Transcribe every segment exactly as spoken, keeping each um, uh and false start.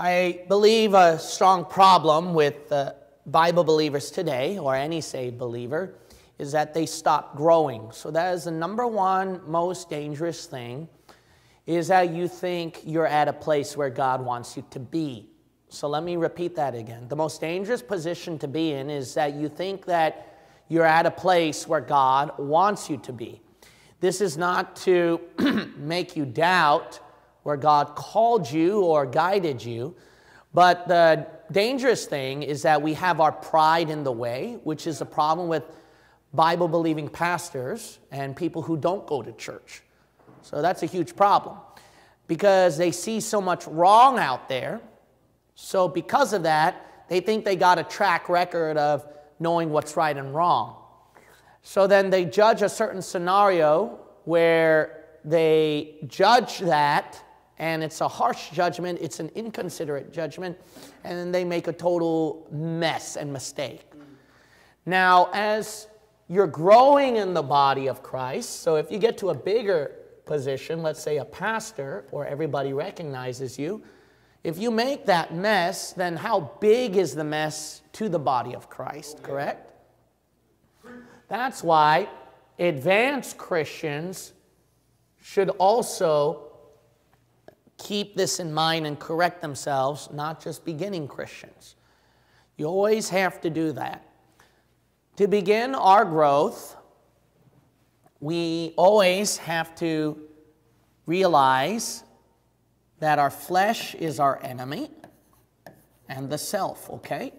I believe a strong problem with uh, Bible believers today, or any saved believer, is that they stop growing. So that is the number one most dangerous thing, is that you think you're at a place where God wants you to be. So let me repeat that again. The most dangerous position to be in is that you think that you're at a place where God wants you to be. This is not to make you doubt where God called you or guided you, but the dangerous thing is that we have our pride in the way, which is a problem with Bible-believing pastors and people who don't go to church. So that's a huge problem because they see so much wrong out there. So because of that, they think they got a track record of knowing what's right and wrong. So then they judge a certain scenario where they judge that, and it's a harsh judgment, it's an inconsiderate judgment, and then they make a total mess and mistake. Now, as you're growing in the body of Christ, so if you get to a bigger position, let's say a pastor, or everybody recognizes you, if you make that mess, then how big is the mess to the body of Christ, correct? That's why advanced Christians should also keep this in mind and correct themselves, not just beginning Christians. You always have to do that. To begin our growth, we always have to realize that our flesh is our enemy and the self, okay?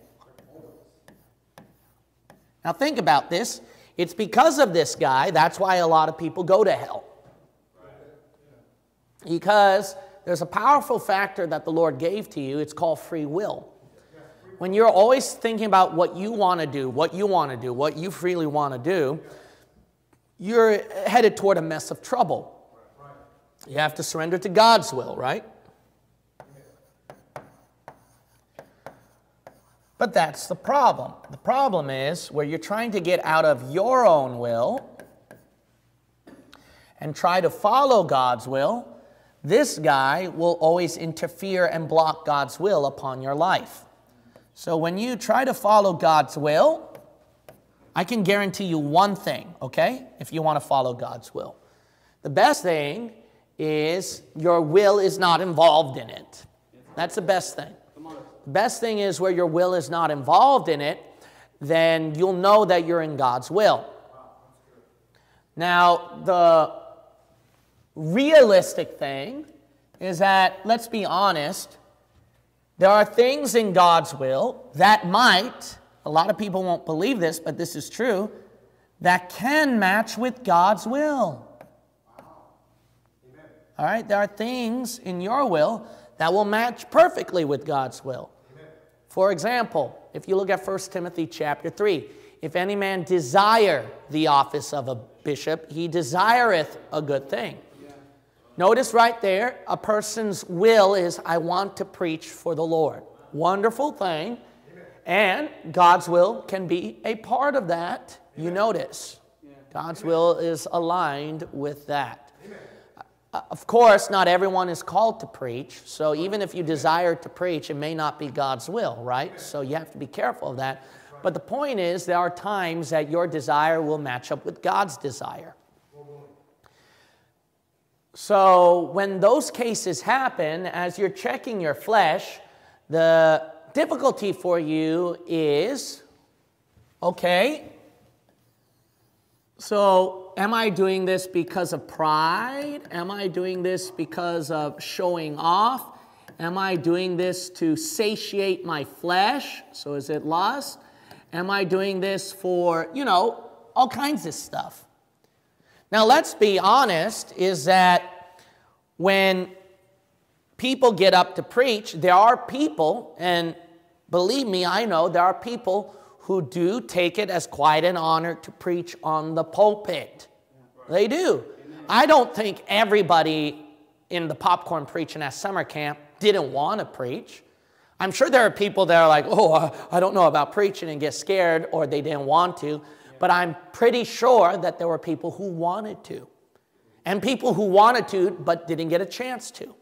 Now think about this. It's because of this guy, that's why a lot of people go to hell. Because there's a powerful factor that the Lord gave to you. It's called free will. When you're always thinking about what you want to do, what you want to do, what you freely want to do, you're headed toward a mess of trouble. You have to surrender to God's will, right? But that's the problem. The problem is where you're trying to get out of your own will and try to follow God's will, this guy will always interfere and block God's will upon your life. So when you try to follow God's will, I can guarantee you one thing, okay? If you want to follow God's will. The best thing is your will is not involved in it. That's the best thing. The best thing is where your will is not involved in it, then you'll know that you're in God's will. Now, the realistic thing is that, let's be honest, there are things in God's will that might, a lot of people won't believe this, but this is true, that can match with God's will. All right, there are things in your will that will match perfectly with God's will. Amen. For example, if you look at First Timothy chapter three, if any man desire the office of a bishop, he desireth a good thing. Yeah. Notice right there, a person's will is, I want to preach for the Lord. Wonderful thing. Amen. And God's will can be a part of that. Amen. You notice. Yeah. God's Amen. Will is aligned with that. Of course, not everyone is called to preach, so even if you desire to preach, it may not be God's will, right? So you have to be careful of that. But the point is, there are times that your desire will match up with God's desire. So when those cases happen, as you're checking your flesh, the difficulty for you is, okay, so am I doing this because of pride? Am I doing this because of showing off? Am I doing this to satiate my flesh? So is it lust? Am I doing this for, you know, all kinds of stuff? Now let's be honest, is that when people get up to preach, there are people, and believe me, I know there are people who do take it as quite an honor to preach on the pulpit. They do. I don't think everybody in the popcorn preaching at summer camp didn't want to preach. I'm sure there are people that are like, oh, I don't know about preaching, and get scared, or they didn't want to. But I'm pretty sure that there were people who wanted to. And people who wanted to but didn't get a chance to.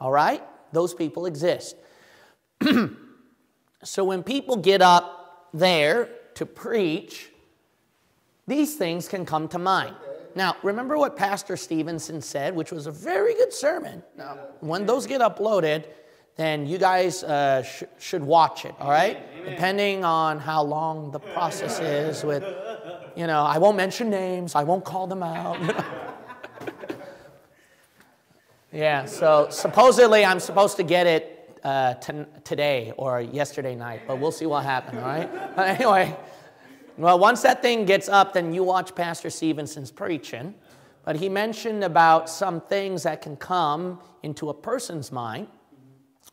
All right? Those people exist. So when people get up there to preach, these things can come to mind. Now, remember what Pastor Stevenson said, which was a very good sermon. Now, when those get uploaded, then you guys uh, sh should watch it, all right? Amen. Depending on how long the process is with, you know, I won't mention names, I won't call them out. You know? Yeah, so supposedly I'm supposed to get it uh, t today or yesterday night, but we'll see what happens, all right? But anyway, well, once that thing gets up, then you watch Pastor Stevenson's preaching. But he mentioned about some things that can come into a person's mind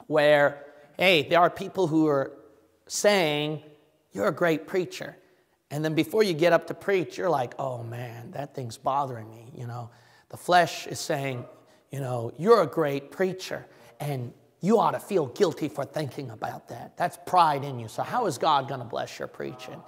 where, hey, there are people who are saying, you're a great preacher. And then before you get up to preach, you're like, oh, man, that thing's bothering me. You know, the flesh is saying, you know, you're a great preacher, and you ought to feel guilty for thinking about that. That's pride in you. So how is God going to bless your preaching?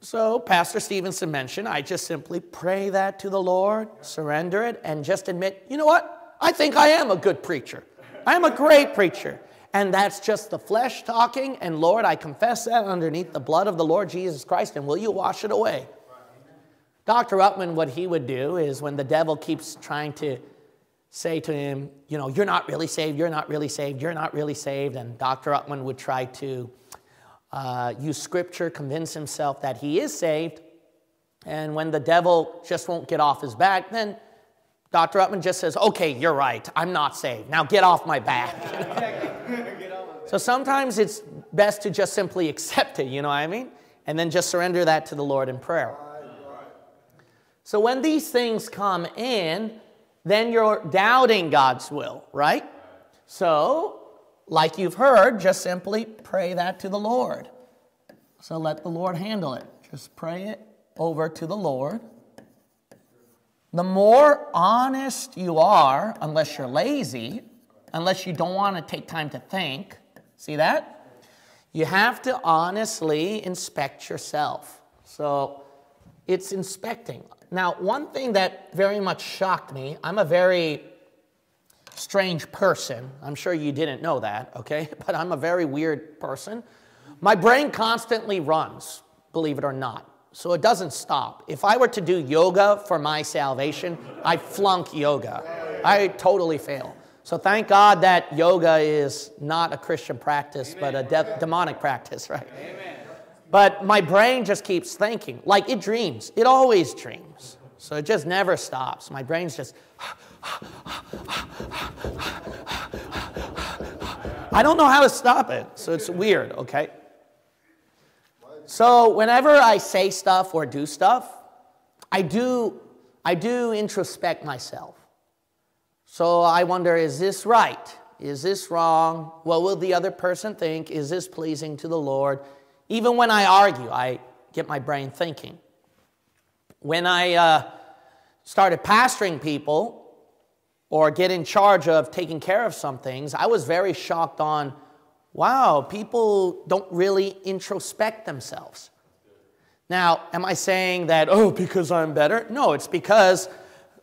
So Pastor Stevenson mentioned, I just simply pray that to the Lord, surrender it, and just admit, you know what? I think I am a good preacher. I am a great preacher. And that's just the flesh talking, and Lord, I confess that underneath the blood of the Lord Jesus Christ, and will you wash it away? Doctor Upman, what he would do is when the devil keeps trying to say to him, you know, you're not really saved, you're not really saved, you're not really saved, and Doctor Upman would try to Uh, use scripture, convince himself that he is saved. And when the devil just won't get off his back, then Doctor Upman just says, okay, you're right. I'm not saved. Now get off my back. You know? Get off my back. So sometimes it's best to just simply accept it, you know what I mean? And then just surrender that to the Lord in prayer. So when these things come in, then you're doubting God's will, right? So like you've heard, just simply pray that to the Lord. So let the Lord handle it. Just pray it over to the Lord. The more honest you are, unless you're lazy, unless you don't want to take time to think, see that? You have to honestly inspect yourself. So it's inspecting. Now, one thing that very much shocked me, I'm a very strange person. I'm sure you didn't know that, okay? But I'm a very weird person. My brain constantly runs, believe it or not. So it doesn't stop. If I were to do yoga for my salvation, I flunk yoga. I totally fail. So thank God that yoga is not a Christian practice, amen, but a de demonic practice, right? Amen. But my brain just keeps thinking. Like it dreams. It always dreams. So it just never stops. My brain's just... I don't know how to stop it, so it's weird, okay? So whenever I say stuff or do stuff, I do, I do introspect myself. So I wonder, is this right? Is this wrong? What will the other person think? Is this pleasing to the Lord? Even when I argue, I get my brain thinking. When I uh, started pastoring people, or get in charge of taking care of some things, I was very shocked on, wow, people don't really introspect themselves. Now, am I saying that, oh, because I'm better? No, it's because,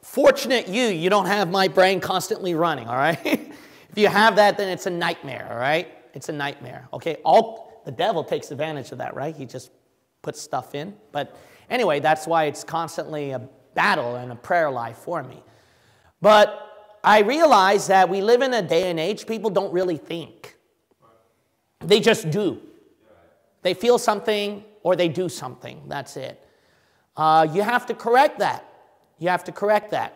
fortunate you, you don't have my brain constantly running, all right? If you have that, then it's a nightmare, all right? It's a nightmare, okay? All, the devil takes advantage of that, right? He just puts stuff in. But anyway, that's why it's constantly a battle and a prayer life for me. But I realize that we live in a day and age, people don't really think. They just do. They feel something or they do something. That's it. Uh, you have to correct that. You have to correct that.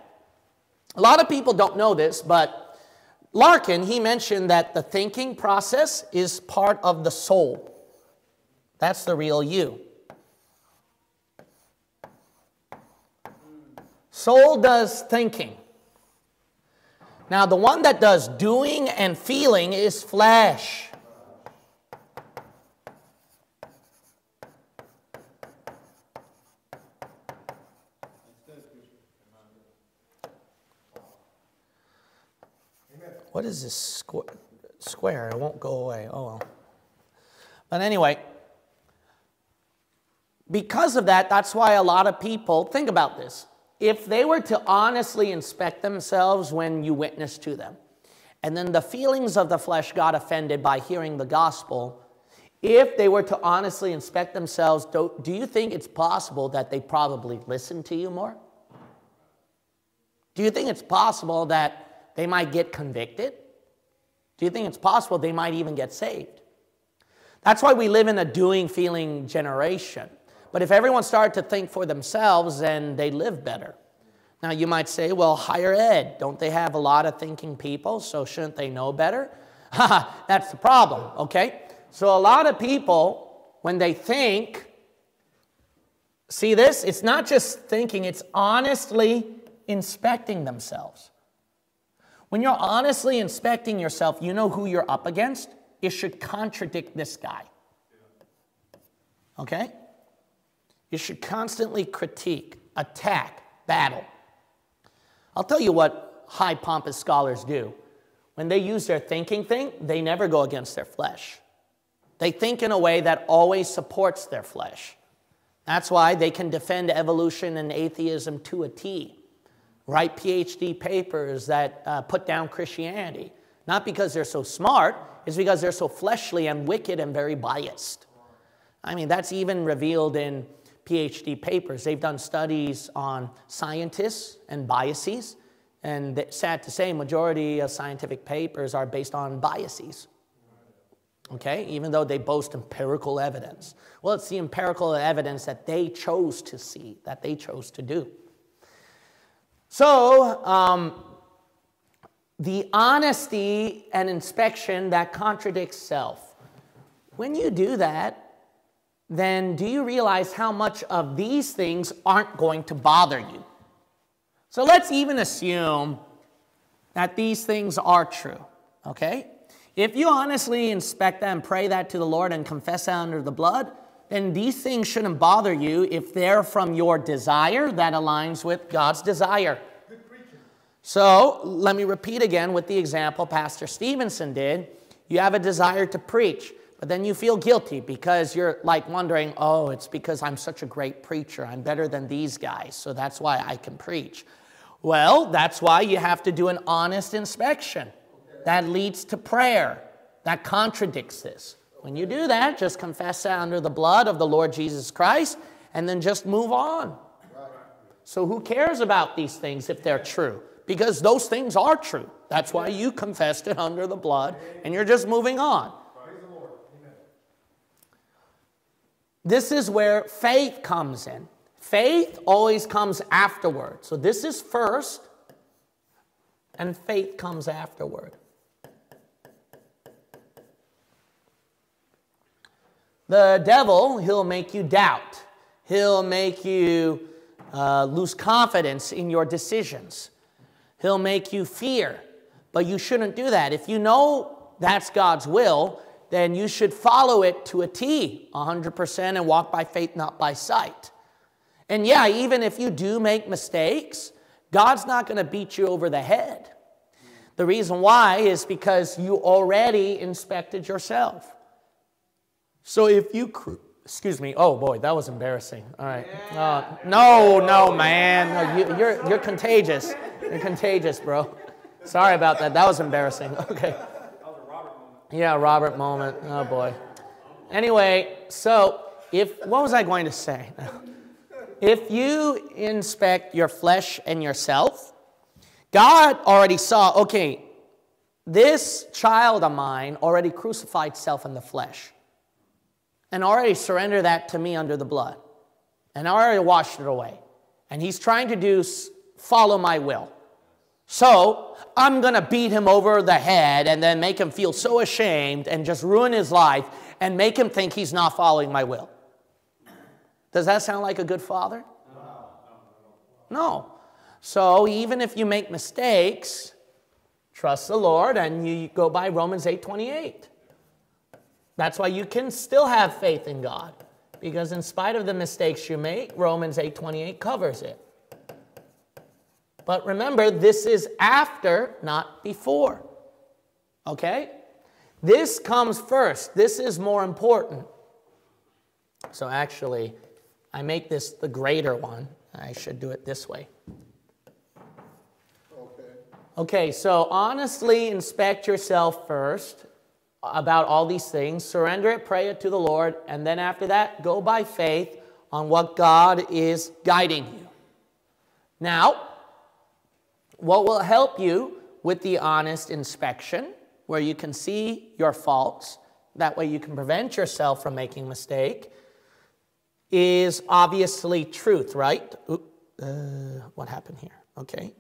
A lot of people don't know this, but Larkin, he mentioned that the thinking process is part of the soul. That's the real you. Soul does thinking. Now, the one that does doing and feeling is flesh. What is this squ square? It won't go away. Oh, well. But anyway, because of that, that's why a lot of people think about this. If they were to honestly inspect themselves when you witness to them and then the feelings of the flesh got offended by hearing the gospel, if they were to honestly inspect themselves, do, do you think it's possible that they probably listened to you more? Do you think it's possible that they might get convicted? Do you think it's possible they might even get saved? That's why we live in a doing-feeling generation. But if everyone started to think for themselves, then they live better. Now, you might say, well, higher ed, don't they have a lot of thinking people, so shouldn't they know better? Ha, that's the problem, okay? So a lot of people, when they think, see this? It's not just thinking, it's honestly inspecting themselves. When you're honestly inspecting yourself, you know who you're up against? It should contradict this guy, okay? You should constantly critique, attack, battle. I'll tell you what high pompous scholars do. When they use their thinking thing, they never go against their flesh. They think in a way that always supports their flesh. That's why they can defend evolution and atheism to a T. Write PhD papers that uh, put down Christianity. Not because they're so smart, it's because they're so fleshly and wicked and very biased. I mean, that's even revealed in PhD papers. They've done studies on scientists and biases, and sad to say, majority of scientific papers are based on biases, okay? Even though they boast empirical evidence. Well, it's the empirical evidence that they chose to see, that they chose to do. So, um, the honesty and inspection that contradicts self. When you do that, then do you realize how much of these things aren't going to bother you? So let's even assume that these things are true, okay? If you honestly inspect that and pray that to the Lord and confess that under the blood, then these things shouldn't bother you if they're from your desire that aligns with God's desire. So let me repeat again with the example Pastor Stevenson did. You have a desire to preach. But then you feel guilty because you're like wondering, oh, it's because I'm such a great preacher. I'm better than these guys, so that's why I can preach. Well, that's why you have to do an honest inspection. That leads to prayer. That contradicts this. When you do that, just confess that under the blood of the Lord Jesus Christ and then just move on. So who cares about these things if they're true? Because those things are true. That's why you confessed it under the blood and you're just moving on. This is where faith comes in. Faith always comes afterward. So this is first, and faith comes afterward. The devil, he'll make you doubt. He'll make you uh, lose confidence in your decisions. He'll make you fear. But you shouldn't do that. If you know that's God's will, then you should follow it to a T, one hundred percent, and walk by faith, not by sight. And yeah, even if you do make mistakes, God's not going to beat you over the head. The reason why is because you already inspected yourself. So if you, excuse me, oh boy, that was embarrassing. All right. Uh, no, no, man. No, you, you're, you're contagious. You're contagious, bro. Sorry about that. That was embarrassing. Okay. Yeah, Robert moment. Oh, boy. Anyway, so if, what was I going to say? If you inspect your flesh and yourself, God already saw, okay, this child of mine already crucified self in the flesh and already surrendered that to me under the blood and already washed it away. And he's trying to do follow my will. So I'm going to beat him over the head and then make him feel so ashamed and just ruin his life and make him think he's not following my will. Does that sound like a good father? No. So even if you make mistakes, trust the Lord and you go by Romans eight twenty-eight. That's why you can still have faith in God, because in spite of the mistakes you make, Romans eight twenty-eight covers it. But remember, this is after, not before, okay? This comes first. This is more important. So actually, I make this the greater one. I should do it this way. Okay. Okay, so honestly inspect yourself first about all these things. Surrender it, pray it to the Lord, and then after that, go by faith on what God is guiding you. Now, what will help you with the honest inspection, where you can see your faults, that way you can prevent yourself from making a mistake, is obviously truth, right? Oop, uh, what happened here? Okay.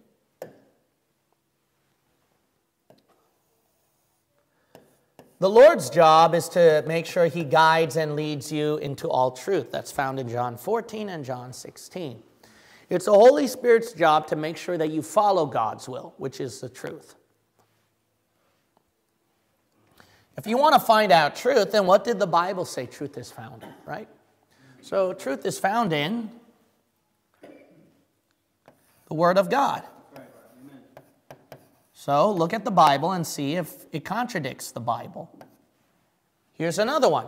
The Lord's job is to make sure he guides and leads you into all truth. That's found in John fourteen and John sixteen. It's the Holy Spirit's job to make sure that you follow God's will, which is the truth. If you want to find out truth, then what did the Bible say truth is found in, right? So truth is found in the Word of God. So look at the Bible and see if it contradicts the Bible. Here's another one.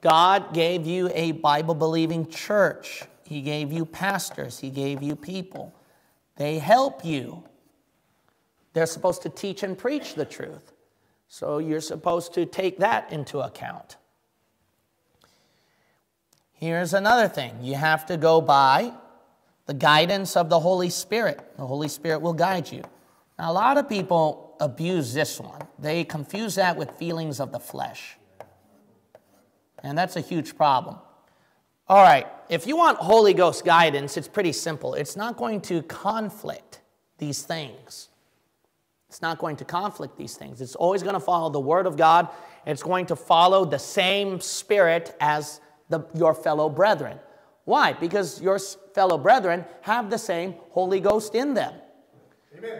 God gave you a Bible-believing church. He gave you pastors. He gave you people. They help you. They're supposed to teach and preach the truth. So you're supposed to take that into account. Here's another thing. You have to go by the guidance of the Holy Spirit. The Holy Spirit will guide you. Now, a lot of people abuse this one. They confuse that with feelings of the flesh. And that's a huge problem. All right, if you want Holy Ghost guidance, it's pretty simple. It's not going to conflict these things. It's not going to conflict these things. It's always going to follow the Word of God. It's going to follow the same Spirit as the, your fellow brethren. Why? Because your fellow brethren have the same Holy Ghost in them.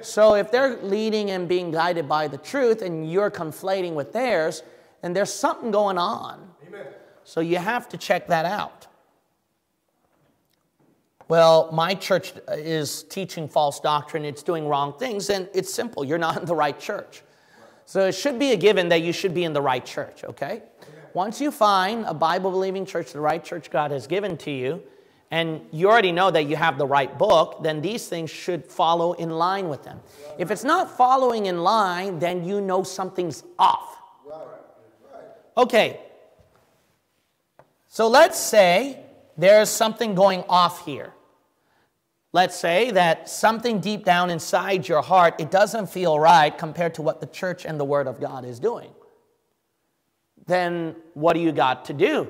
So if they're leading and being guided by the truth and you're conflating with theirs, then there's something going on. Amen. So you have to check that out. Well, my church is teaching false doctrine. It's doing wrong things. And it's simple. You're not in the right church. So it should be a given that you should be in the right church, okay? Once you find a Bible-believing church, the right church God has given to you, and you already know that you have the right book, then these things should follow in line with them. If it's not following in line, then you know something's off. Okay. So let's say there's something going off here. Let's say that something deep down inside your heart, it doesn't feel right compared to what the church and the Word of God is doing. Then what do you got to do?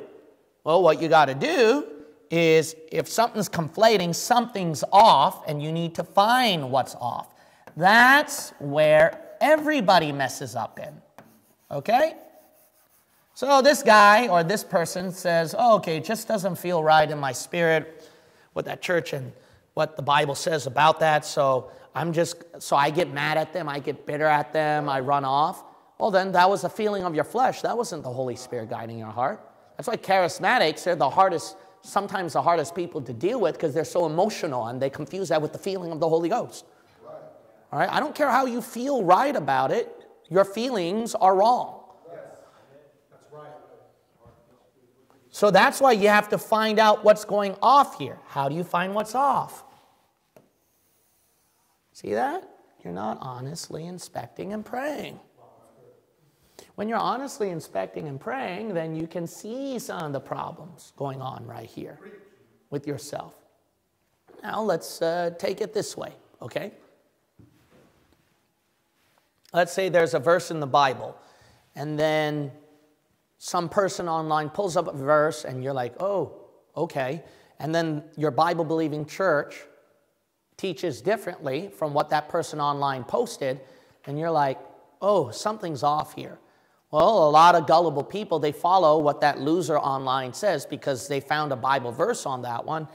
Well, what you got to do is if something's conflating, something's off, and you need to find what's off. That's where everybody messes up in, okay? So this guy or this person says, oh, okay, it just doesn't feel right in my spirit with that church and what the Bible says about that, so I'm just, so I get mad at them, I get bitter at them, I run off. Well, then that was a feeling of your flesh. That wasn't the Holy Spirit guiding your heart. That's why charismatics, they're the hardest, sometimes the hardest people to deal with because they're so emotional and they confuse that with the feeling of the Holy Ghost. Right. All right? I don't care how you feel right about it. Your feelings are wrong. Yes. That's right. So that's why you have to find out what's going off here. How do you find what's off? See that? You're not honestly inspecting and praying. When you're honestly inspecting and praying, then you can see some of the problems going on right here with yourself. Now, let's uh, take it this way, okay? Let's say there's a verse in the Bible, and then some person online pulls up a verse, and you're like, oh, okay. And then your Bible-believing church teaches differently from what that person online posted, and you're like, oh, something's off here. Well, a lot of gullible people, they follow what that loser online says because they found a Bible verse on that one.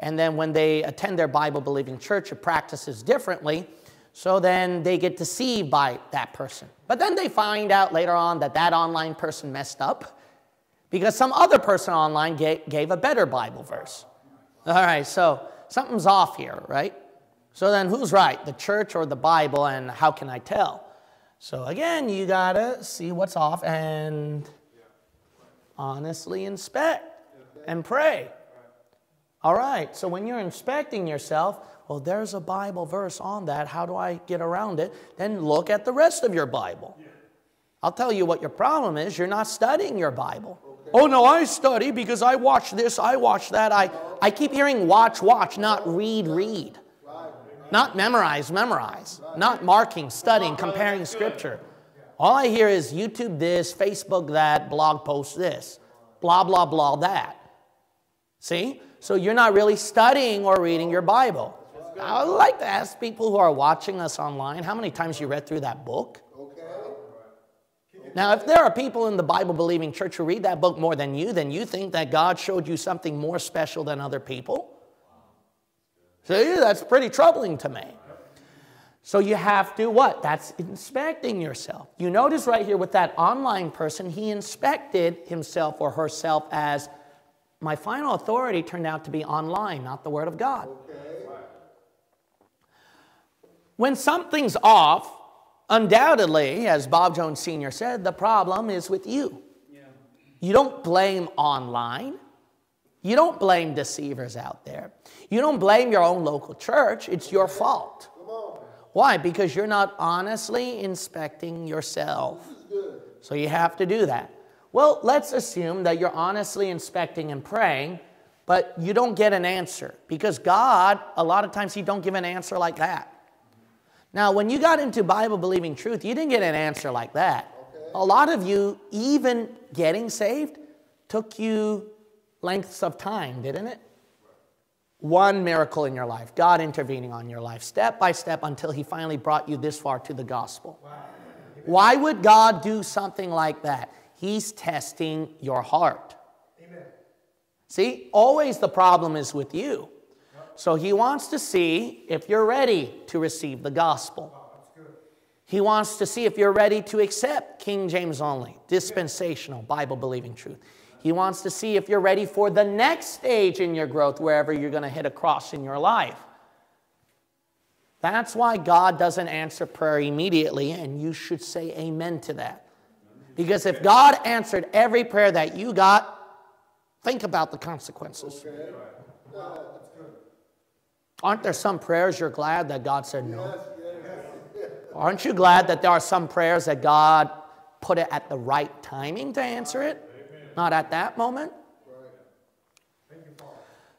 And then when they attend their Bible-believing church, it practices differently. So then they get deceived by that person. But then they find out later on that that online person messed up because some other person online gave a better Bible verse. All right, so something's off here, right? So then who's right, the church or the Bible, and how can I tell? So again, you gotta see what's off and honestly inspect and pray. All right, so when you're inspecting yourself, well, there's a Bible verse on that. How do I get around it? Then look at the rest of your Bible. Yeah. I'll tell you what your problem is. You're not studying your Bible. Okay. Oh, no, I study because I watch this, I watch that. I, I keep hearing watch, watch, not read, read. Right. Right. Not memorize, memorize. Right. Not marking, studying, comparing Scripture. Yeah. All I hear is YouTube this, Facebook that, blog post this, blah, blah, blah that. See? So you're not really studying or reading your Bible. I would like to ask people who are watching us online, how many times you read through that book? Okay. Now, if there are people in the Bible-believing church who read that book more than you, then you think that God showed you something more special than other people? See, that's pretty troubling to me. So you have to what? That's inspecting yourself. You notice right here with that online person, he inspected himself or herself as, my final authority turned out to be online, not the Word of God. Okay. When something's off, undoubtedly, as Bob Jones Senior said, the problem is with you. Yeah. You don't blame online. You don't blame deceivers out there. You don't blame your own local church. It's your fault. Come on. Why? Because you're not honestly inspecting yourself. This is good. So you have to do that. Well, let's assume that you're honestly inspecting and praying, but you don't get an answer. Because God, a lot of times, He don't give an answer like that. Now, when you got into Bible-believing truth, you didn't get an answer like that. Okay. A lot of you, even getting saved, took you lengths of time, didn't it? One miracle in your life, God intervening on your life, step by step, until He finally brought you this far to the gospel. Wow. Why would God do something like that? He's testing your heart. Amen. See, always the problem is with you. So He wants to see if you're ready to receive the gospel. He wants to see if you're ready to accept King James only, dispensational, Bible-believing truth. He wants to see if you're ready for the next stage in your growth, wherever you're going to hit a cross in your life. That's why God doesn't answer prayer immediately, and you should say amen to that. Because if God answered every prayer that you got, think about the consequences. Okay. No, aren't there some prayers you're glad that God said no? Yes, yes. Aren't you glad that there are some prayers that God put it at the right timing to answer it? Amen. Not at that moment? Right. Thank you, Paul.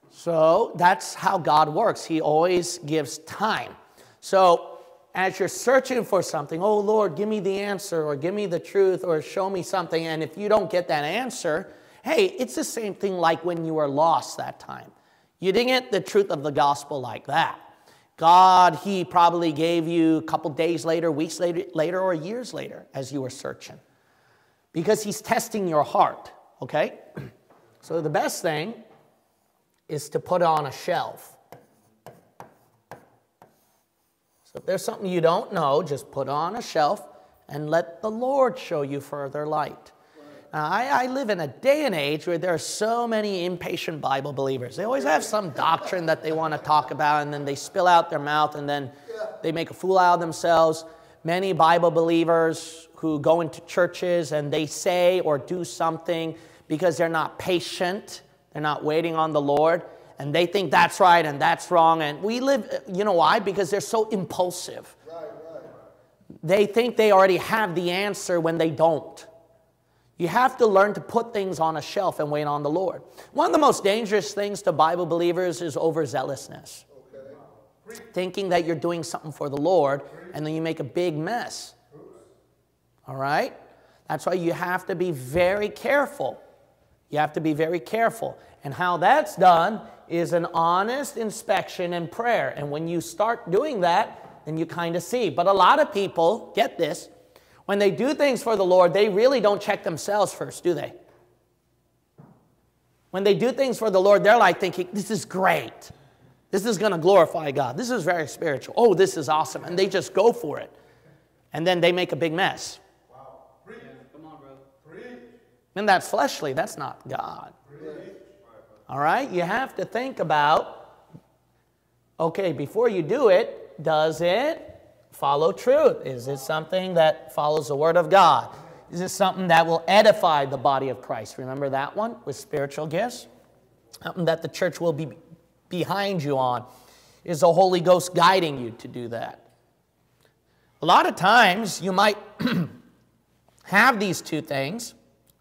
So that's how God works. He always gives time. So as you're searching for something, oh, Lord, give me the answer, or give me the truth, or show me something. And if you don't get that answer, hey, it's the same thing like when you were lost that time. You didn't get the truth of the gospel like that. God, He probably gave you a couple days later, weeks later, later, or years later as you were searching. Because He's testing your heart, okay? So the best thing is to put it on a shelf. So if there's something you don't know, just put on a shelf and let the Lord show you further light. Now, I, I live in a day and age where there are so many impatient Bible believers. They always have some doctrine that they want to talk about, and then they spill out their mouth, and then they make a fool out of themselves. Many Bible believers who go into churches and they say or do something because they're not patient, they're not waiting on the Lord. And they think that's right and that's wrong. And we live, you know why? Because they're so impulsive. Right, right. They think they already have the answer when they don't. You have to learn to put things on a shelf and wait on the Lord. One of the most dangerous things to Bible believers is overzealousness. Okay. Thinking that you're doing something for the Lord, and then you make a big mess. All right? That's why you have to be very careful. You have to be very careful. And how that's done is an honest inspection and prayer. And when you start doing that, then you kind of see. But a lot of people, get this, when they do things for the Lord, they really don't check themselves first, do they? When they do things for the Lord, they're like thinking, this is great. This is going to glorify God. This is very spiritual. Oh, this is awesome. And they just go for it. And then they make a big mess. Wow. Yeah, come on, brother. And that's fleshly. That's not God. All right, you have to think about, okay, before you do it, does it follow truth? Is it something that follows the Word of God? Is it something that will edify the body of Christ? Remember that one with spiritual gifts? Something that the church will be behind you on. Is the Holy Ghost guiding you to do that? A lot of times you might have these two things.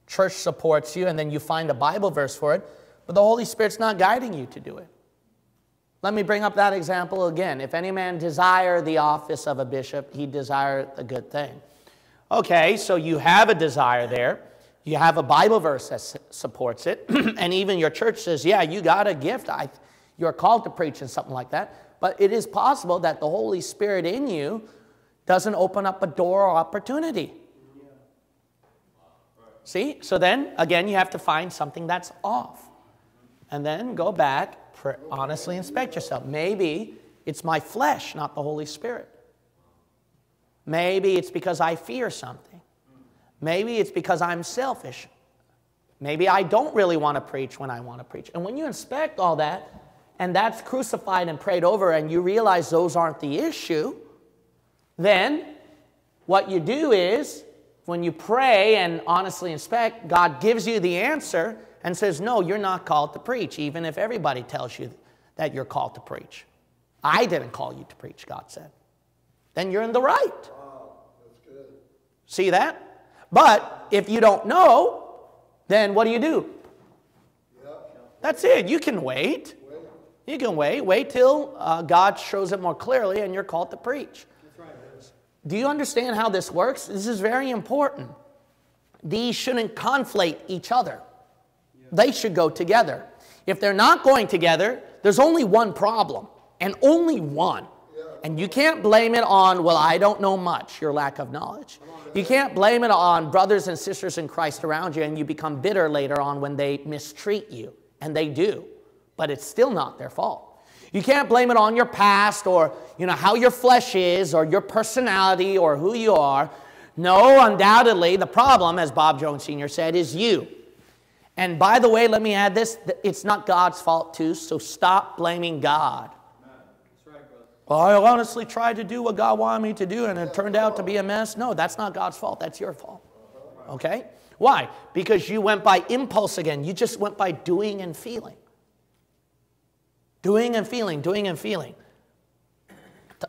Church supports you, and then you find a Bible verse for it, but the Holy Spirit's not guiding you to do it. Let me bring up that example again. If any man desire the office of a bishop, he desireth a good thing. Okay, so you have a desire there. You have a Bible verse that supports it. And even your church says, yeah, you got a gift. I, you're called to preach and something like that. But it is possible that the Holy Spirit in you doesn't open up a door or opportunity. See? So then, again, you have to find something that's off. And then go back, honestly inspect yourself. Maybe it's my flesh, not the Holy Spirit. Maybe it's because I fear something. Maybe it's because I'm selfish. Maybe I don't really want to preach when I want to preach. And when you inspect all that, and that's crucified and prayed over, and you realize those aren't the issue, then what you do is, when you pray and honestly inspect, God gives you the answer and says, no, you're not called to preach, even if everybody tells you that you're called to preach. I didn't call you to preach, God said. Then you're in the right. Wow, that's good. See that? But if you don't know, then what do you do? Yep. That's it. You can wait. wait. You can wait. Wait till uh, God shows it more clearly and you're called to preach. That's right. Do you understand how this works? This is very important. These shouldn't conflate each other. They should go together. If they're not going together, there's only one problem, and only one. And you can't blame it on, well, I don't know much, your lack of knowledge. You can't blame it on brothers and sisters in Christ around you, and you become bitter later on when they mistreat you, and they do, but it's still not their fault. You can't blame it on your past or, you know, how your flesh is or your personality or who you are. No, undoubtedly, the problem, as Bob Jones Senior said, is you. And by the way, let me add this, it's not God's fault too, so stop blaming God. That's right, brother. Well, I honestly tried to do what God wanted me to do and it turned out to be a mess. No, that's not God's fault, that's your fault. Okay? Why? Because you went by impulse again. You just went by doing and feeling. Doing and feeling, doing and feeling. Uh,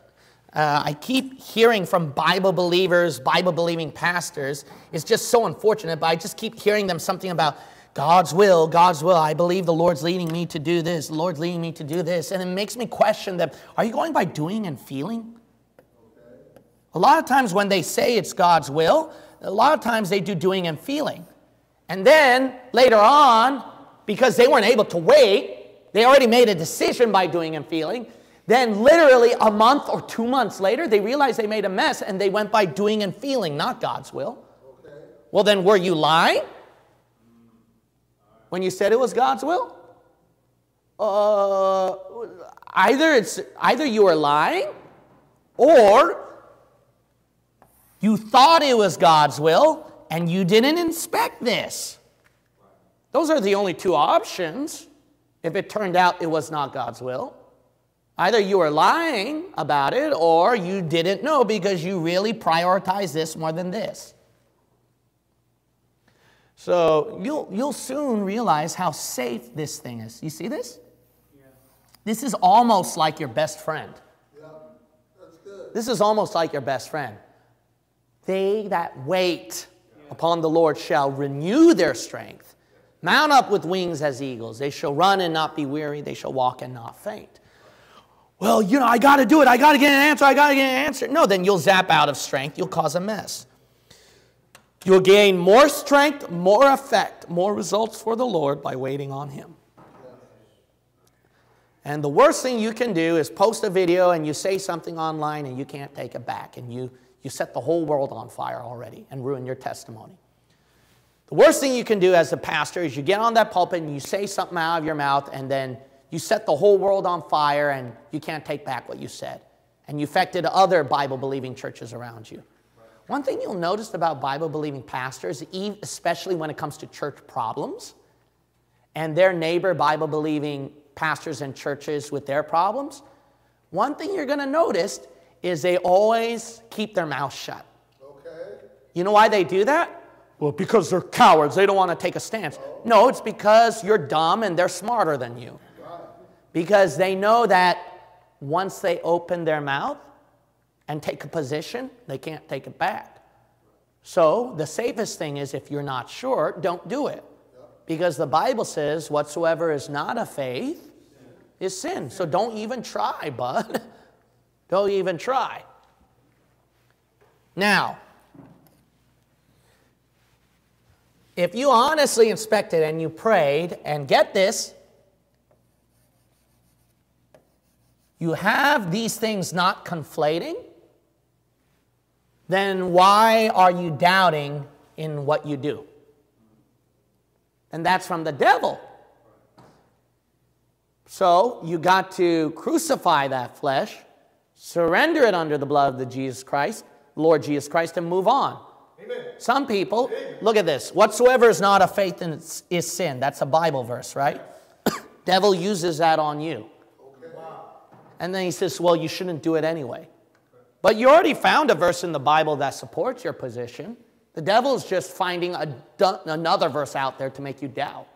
I keep hearing from Bible believers, Bible believing pastors. It's just so unfortunate, but I just keep hearing them something about God's will, God's will. I believe the Lord's leading me to do this. The Lord's leading me to do this. And it makes me question them. Are you going by doing and feeling? Okay. A lot of times when they say it's God's will, a lot of times they do doing and feeling. And then later on, because they weren't able to wait, they already made a decision by doing and feeling. Then literally a month or two months later, they realized they made a mess and they went by doing and feeling, not God's will. Okay. Well, then were you lying? When you said it was God's will? Uh, either, it's, either you were lying or you thought it was God's will and you didn't inspect this. Those are the only two options if it turned out it was not God's will. Either you were lying about it or you didn't know because you really prioritized this more than this. So you'll, you'll soon realize how safe this thing is. You see this? Yeah. This is almost like your best friend. Yeah. That's good. This is almost like your best friend. They that wait yeah. upon the Lord shall renew their strength. Mount up with wings as eagles. They shall run and not be weary. They shall walk and not faint. Well, you know, I got to do it. I got to get an answer. I got to get an answer. No, then you'll zap out of strength. You'll cause a mess. You'll gain more strength, more effect, more results for the Lord by waiting on Him. And the worst thing you can do is post a video and you say something online and you can't take it back. And you, you set the whole world on fire already and ruin your testimony. The worst thing you can do as a pastor is you get on that pulpit and you say something out of your mouth and then you set the whole world on fire and you can't take back what you said. And you affected other Bible-believing churches around you. One thing you'll notice about Bible-believing pastors, especially when it comes to church problems, and their neighbor Bible-believing pastors and churches with their problems, one thing you're going to notice is they always keep their mouth shut. Okay. You know why they do that? Well, because they're cowards. They don't want to take a stance. Oh. No, it's because you're dumb and they're smarter than you. Right. Because they know that once they open their mouth and take a position, they can't take it back. So the safest thing is, if you're not sure, don't do it. Because the Bible says whatsoever is not of faith is sin. So don't even try, bud. Don't even try. Now, if you honestly inspected and you prayed, and get this, you have these things not conflating, then why are you doubting in what you do? And that's from the devil. So you got to crucify that flesh, surrender it under the blood of the Jesus Christ, Lord Jesus Christ, and move on. Amen. Some people, amen, look at this. Whatsoever is not of faith is, is sin. That's a Bible verse, right? Devil uses that on you. Okay. Wow. And then he says, well, you shouldn't do it anyway. But you already found a verse in the Bible that supports your position. The devil's just finding a, another verse out there to make you doubt.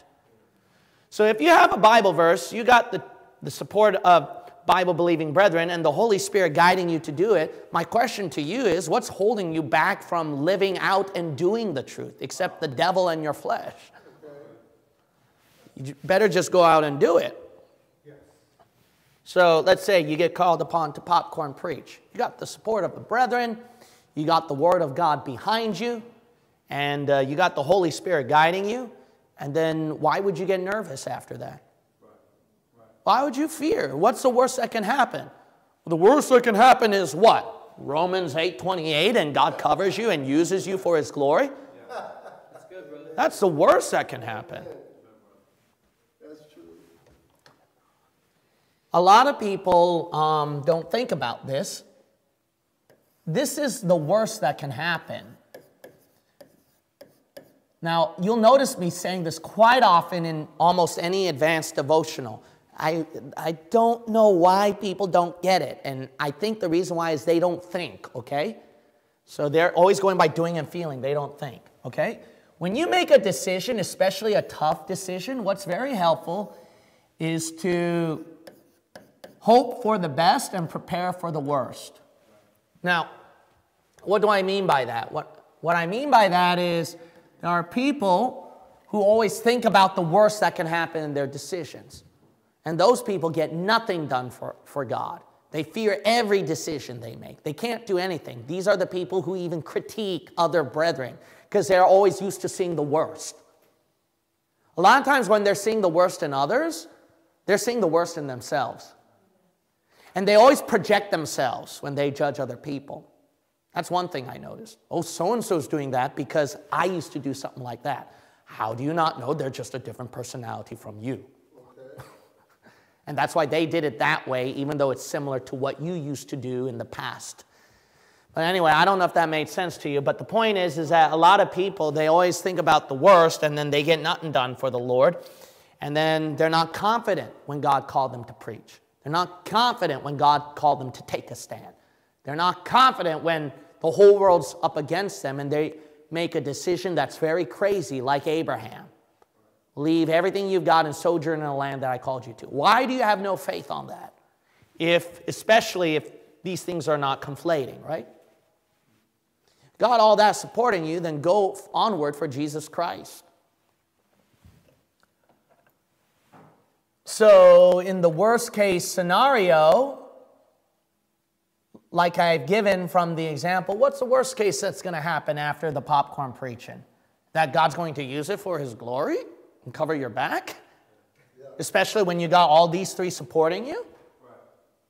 So if you have a Bible verse, you got the, the support of Bible-believing brethren and the Holy Spirit guiding you to do it. My question to you is, what's holding you back from living out and doing the truth, except the devil and your flesh? You better just go out and do it. So let's say you get called upon to popcorn preach. You got the support of the brethren. You got the Word of God behind you, and uh, you got the Holy Spirit guiding you, and then why would you get nervous after that? Right. Right. Why would you fear? What's the worst that can happen? Well, the worst that can happen is what? Romans eight twenty-eight, and God covers you and uses you for His glory? Yeah. That's good, brother. That's the worst that can happen. That's true. A lot of people um, don't think about this. This is the worst that can happen. Now, you'll notice me saying this quite often in almost any advanced devotional. I, I don't know why people don't get it, and I think the reason why is they don't think, okay? So they're always going by doing and feeling. They don't think, okay? When you make a decision, especially a tough decision, what's very helpful is to hope for the best and prepare for the worst. Now, what do I mean by that? What, what I mean by that is there are people who always think about the worst that can happen in their decisions. And those people get nothing done for, for God. They fear every decision they make. They can't do anything. These are the people who even critique other brethren because they're always used to seeing the worst. A lot of times when they're seeing the worst in others, they're seeing the worst in themselves. And they always project themselves when they judge other people. That's one thing I noticed. Oh, so-and-so's doing that because I used to do something like that. How do you not know? They're just a different personality from you. Okay. And that's why they did it that way, even though it's similar to what you used to do in the past. But anyway, I don't know if that made sense to you, but the point is, is that a lot of people, they always think about the worst, and then they get nothing done for the Lord, and then they're not confident when God called them to preach. They're not confident when God called them to take a stand. They're not confident when the whole world's up against them and they make a decision that's very crazy, like Abraham. Leave everything you've got and sojourn in the land that I called you to. Why do you have no faith on that? If, especially if these things are not conflating, right? Got all that supporting you, then go onward for Jesus Christ. So in the worst case scenario, like I've given from the example, what's the worst case that's going to happen after the popcorn preaching? That God's going to use it for His glory and cover your back? Yeah. Especially when you got all these three supporting you? Right.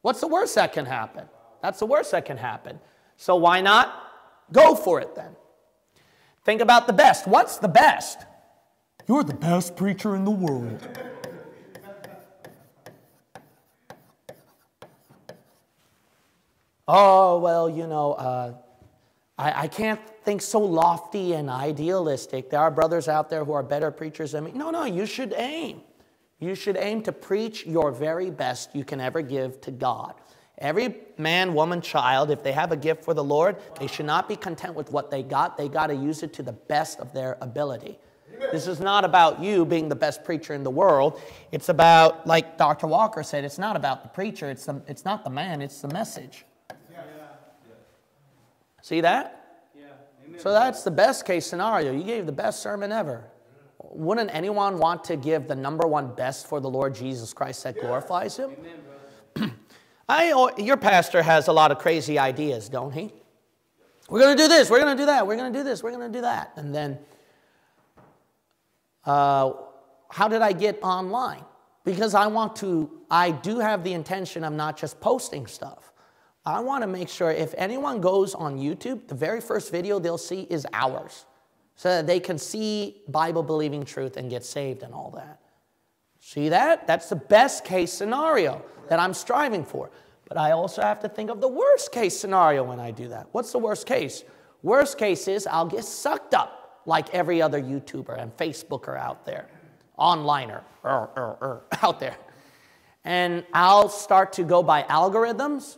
What's the worst that can happen? That's the worst that can happen. So why not go for it then? Think about the best. What's the best? You're the best preacher in the world. Oh, well, you know, uh, I, I can't think so lofty and idealistic. There are brothers out there who are better preachers than me. No, no, you should aim. You should aim to preach your very best you can ever give to God. Every man, woman, child, if they have a gift for the Lord, they should not be content with what they got. They got to use it to the best of their ability. This is not about you being the best preacher in the world. It's about, like Doctor Walker said, it's not about the preacher. It's, the, it's not the man. It's the message. Yeah. See that? Yeah. Amen. So that's the best case scenario. You gave the best sermon ever. Wouldn't anyone want to give the number one best for the Lord Jesus Christ that yeah. glorifies Him? Amen, brother. I, your pastor has a lot of crazy ideas, don't he? We're going to do this. We're going to do that. We're going to do this. We're going to do that. And then, uh, how did I get online? Because I want to, I do have the intention of not just posting stuff. I want to make sure if anyone goes on YouTube, the very first video they'll see is ours, so that they can see Bible-believing truth and get saved and all that. See that? That's the best case scenario that I'm striving for. But I also have to think of the worst case scenario when I do that. What's the worst case? Worst case is I'll get sucked up like every other YouTuber and Facebooker out there, onliner er, er, er, out there. And I'll start to go by algorithms.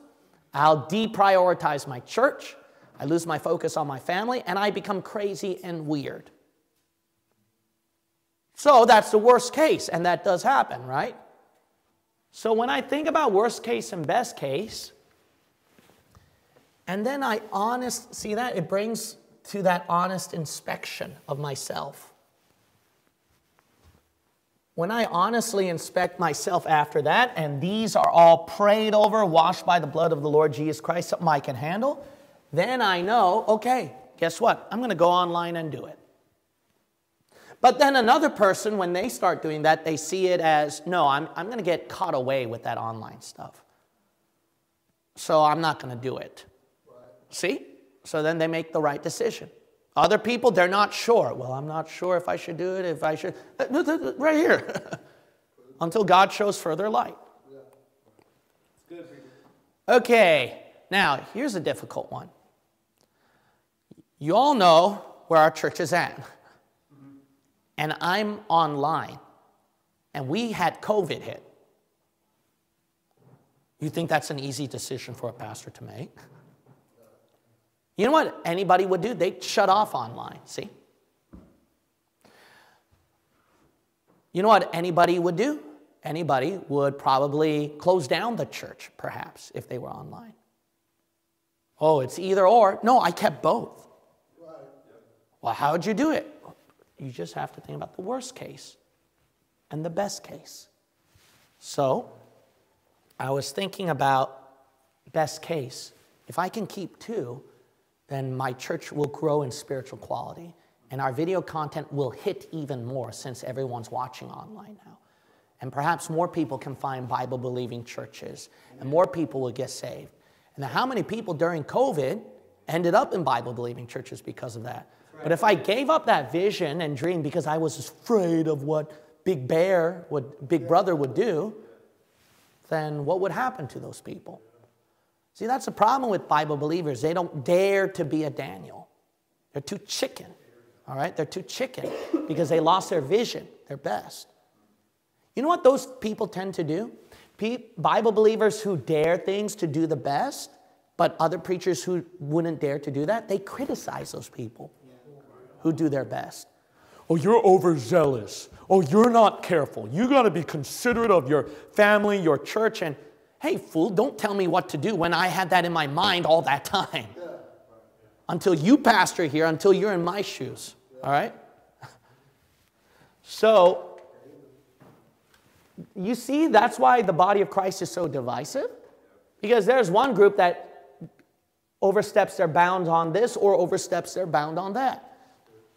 I'll deprioritize my church. I lose my focus on my family, and I become crazy and weird. So that's the worst case, and that does happen, right? So when I think about worst case and best case, and then I honest, see that? It brings to that honest inspection of myself. When I honestly inspect myself after that, and these are all prayed over, washed by the blood of the Lord Jesus Christ, something I can handle, then I know, okay, guess what? I'm going to go online and do it. But then another person, when they start doing that, they see it as, no, I'm, I'm going to get caught away with that online stuff. So I'm not going to do it. Right. See? So then they make the right decision. Other people, they're not sure. Well, I'm not sure if I should do it, if I should. Right here. Until God shows further light. Yeah. It's good. Okay. Now, here's a difficult one. You all know where our church is at. And I'm online, and we had COVID hit. You think that's an easy decision for a pastor to make? You know what anybody would do? They'd shut off online, see? You know what anybody would do? Anybody would probably close down the church, perhaps, if they were online. Oh, it's either or. No, I kept both. Well, how'd you do it? You just have to think about the worst case and the best case. So I was thinking about best case. If I can keep two, then my church will grow in spiritual quality, and our video content will hit even more since everyone's watching online now. And perhaps more people can find Bible-believing churches, and more people will get saved. And how many people during COVID ended up in Bible-believing churches because of that? But if I gave up that vision and dream because I was afraid of what Big Bear, what Big Brother would do, then what would happen to those people? See, that's the problem with Bible believers. They don't dare to be a Daniel. They're too chicken, all right? They're too chicken because they lost their vision, their best. You know what those people tend to do? Bible believers who dare things to do the best, but other preachers who wouldn't dare to do that, they criticize those people who do their best. Oh, you're overzealous. Oh, you're not careful. You got to be considerate of your family, your church, and hey, fool, don't tell me what to do when I had that in my mind all that time. Yeah. Until you pastor here, until you're in my shoes, yeah. All right? So, you see, that's why the body of Christ is so divisive, because there's one group that oversteps their bounds on this or oversteps their bound on that.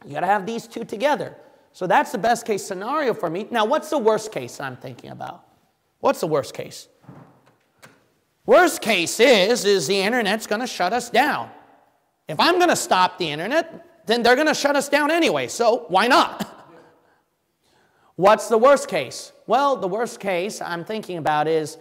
You got to have these two together. So that's the best case scenario for me. Now, what's the worst case that I'm thinking about? What's the worst case? Worst case is, is the internet's going to shut us down. If I'm going to stop the internet, then they're going to shut us down anyway. So why not? What's the worst case? Well, the worst case I'm thinking about is,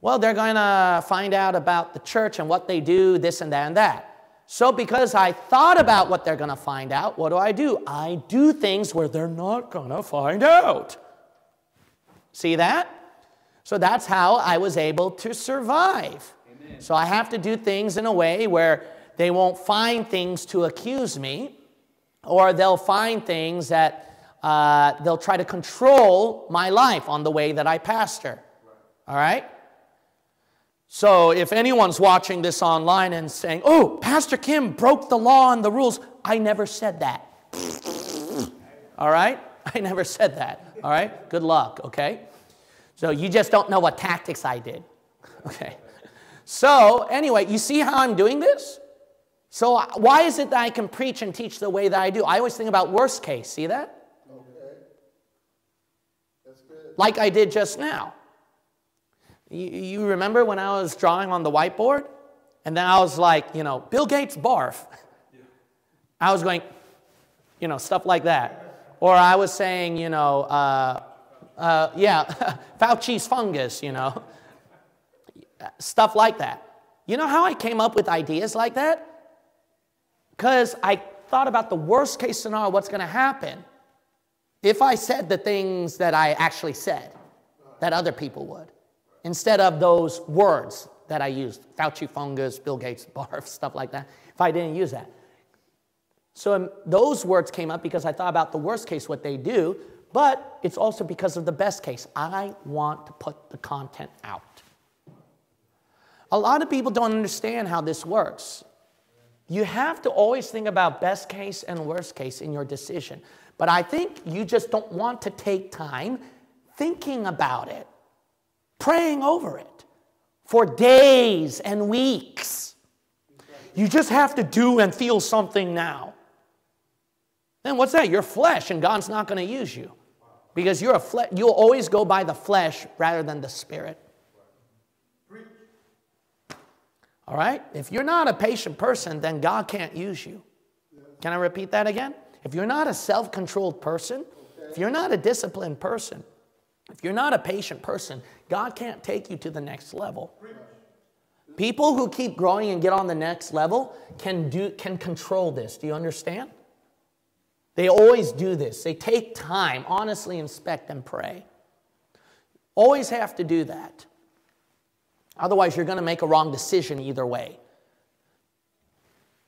well, they're going to find out about the church and what they do, this and that and that. So because I thought about what they're going to find out, what do I do? I do things where they're not going to find out. See that? So that's how I was able to survive. Amen. So I have to do things in a way where they won't find things to accuse me, or they'll find things that uh, they'll try to control my life on the way that I pastor. All right? So if anyone's watching this online and saying, oh, Pastor Kim broke the law and the rules, I never said that. All right? I never said that. All right? Good luck, okay? So you just don't know what tactics I did. Okay. So anyway, you see how I'm doing this? So why is it that I can preach and teach the way that I do? I always think about worst case. See that? Okay. That's good. Like I did just now. You, you remember when I was drawing on the whiteboard? And then I was like, you know, Bill Gates barf. Yeah. I was going, you know, stuff like that. Or I was saying, you know, uh, uh, yeah, Fauci's fungus, you know. Stuff like that. You know how I came up with ideas like that? Because I thought about the worst case scenario, what's going to happen if I said the things that I actually said that other people would, instead of those words that I used, Fauci fungus, Bill Gates barf, stuff like that, if I didn't use that. So um, those words came up because I thought about the worst case, what they do, but it's also because of the best case. I want to put the content out. A lot of people don't understand how this works. You have to always think about best case and worst case in your decision. But I think you just don't want to take time thinking about it, praying over it for days and weeks. You just have to do and feel something now. Then what's that? Your flesh, and God's not going to use you. Because you're a fle- you'll always go by the flesh rather than the spirit. All right? If you're not a patient person, then God can't use you. Can I repeat that again? If you're not a self-controlled person, if you're not a disciplined person, if you're not a patient person, God can't take you to the next level. People who keep growing and get on the next level can do, can control this. Do you understand? They always do this. They take time, honestly inspect and pray. Always have to do that. Otherwise, you're going to make a wrong decision either way.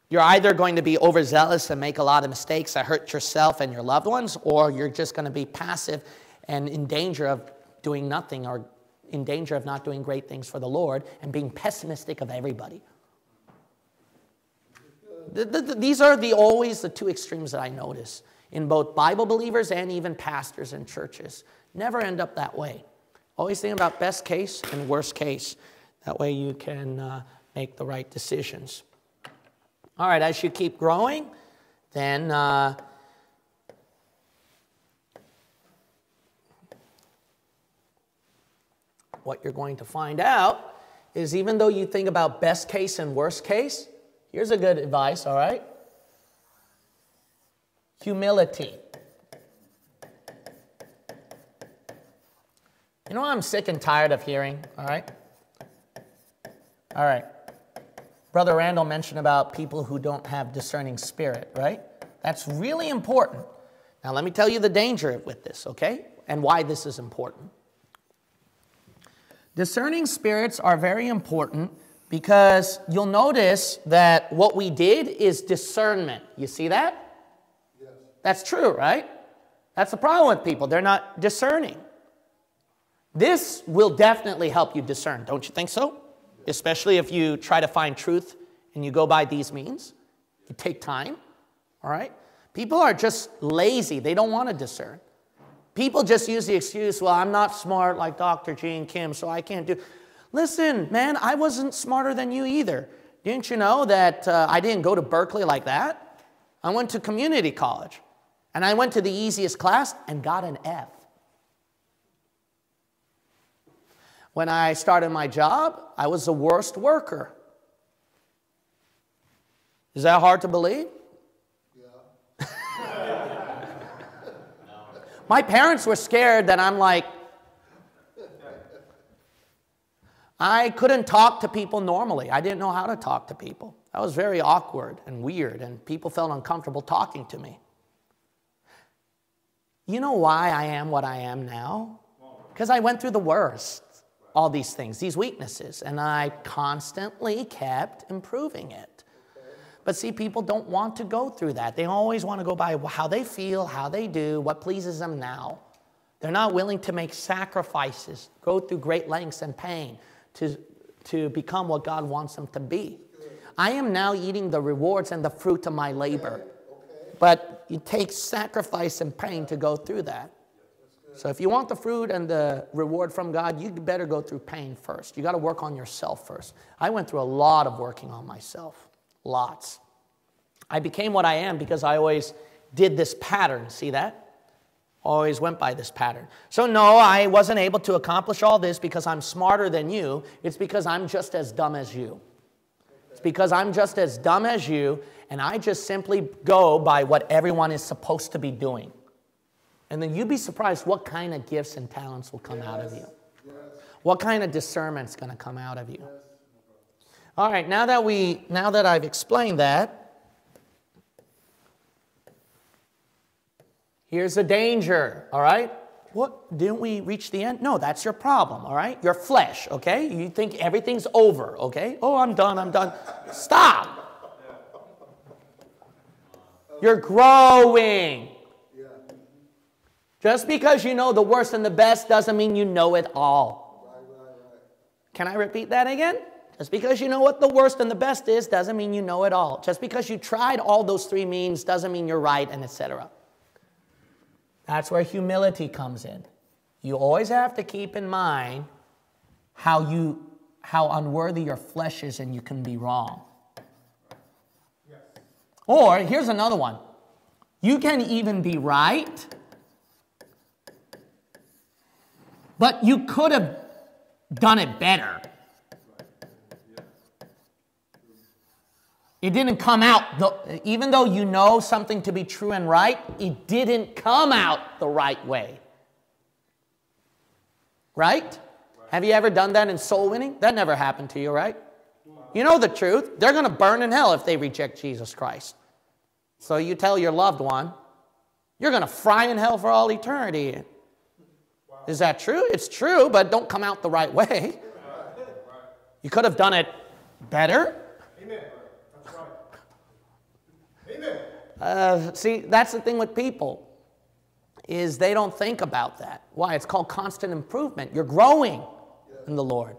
You're either going to be overzealous and make a lot of mistakes that hurt yourself and your loved ones, or you're just going to be passive and in danger of doing nothing, or in danger of not doing great things for the Lord and being pessimistic of everybody. The, the, the, these are the, always the two extremes that I notice in both Bible believers and even pastors and churches. Never end up that way. Always think about best case and worst case. That way you can uh, make the right decisions. All right, as you keep growing, then uh, what you're going to find out is, even though you think about best case and worst case, here's a good advice, all right? Humility. You know what I'm sick and tired of hearing, all right? All right. Brother Randall mentioned about people who don't have discerning spirit, right? That's really important. Now, let me tell you the danger with this, okay? And why this is important. Discerning spirits are very important because you'll notice that what we did is discernment. You see that? Yes. That's true, right? That's the problem with people. They're not discerning. This will definitely help you discern, don't you think so? Especially if you try to find truth and you go by these means. You take time, all right? People are just lazy. They don't want to discern. People just use the excuse, well, I'm not smart like Doctor Gene Kim, so I can't do. Listen, man, I wasn't smarter than you either. Didn't you know that uh, I didn't go to Berkeley like that? I went to community college, and I went to the easiest class and got an F. When I started my job, I was the worst worker. Is that hard to believe? Yeah. My parents were scared that I'm like... I couldn't talk to people normally. I didn't know how to talk to people. I was very awkward and weird, and people felt uncomfortable talking to me. You know why I am what I am now? Because I went through the worst. All these things, these weaknesses, and I constantly kept improving it. But see, people don't want to go through that. They always want to go by how they feel, how they do, what pleases them now. They're not willing to make sacrifices, go through great lengths and pain to, to become what God wants them to be. I am now eating the rewards and the fruit of my labor. But it takes sacrifice and pain to go through that. So if you want the fruit and the reward from God, you better go through pain first. You got to work on yourself first. I went through a lot of working on myself. Lots. I became what I am because I always did this pattern. See that? Always went by this pattern. So no, I wasn't able to accomplish all this because I'm smarter than you. It's because I'm just as dumb as you. It's because I'm just as dumb as you, and I just simply go by what everyone is supposed to be doing. And then you'd be surprised what kind of gifts and talents will come yes. out of you. Yes. What kind of discernment's going to come out of you. Yes. All right, now that, we, now that I've explained that, here's the danger, all right? What, didn't we reach the end? No, that's your problem, all right? Your flesh, okay? You think everything's over, okay? Oh, I'm done, I'm done. Stop! You're growing. Just because you know the worst and the best doesn't mean you know it all. Right, right, right. Can I repeat that again? Just because you know what the worst and the best is doesn't mean you know it all. Just because you tried all those three means doesn't mean you're right, and et cetera. That's where humility comes in. You always have to keep in mind how, you, how unworthy your flesh is and you can be wrong. Yes. Or here's another one. You can even be right, but you could have done it better. It didn't come out, even though you know something to be true and right, it didn't come out the right way. Right? Right. Have you ever done that in soul winning? That never happened to you, right? Wow. You know the truth. They're going to burn in hell if they reject Jesus Christ. So you tell your loved one, you're going to fry in hell for all eternity. Is that true? It's true, but don't come out the right way. You could have done it better. Amen. That's right. Amen. Uh, see, that's the thing with people, is they don't think about that. Why? It's called constant improvement. You're growing in the Lord.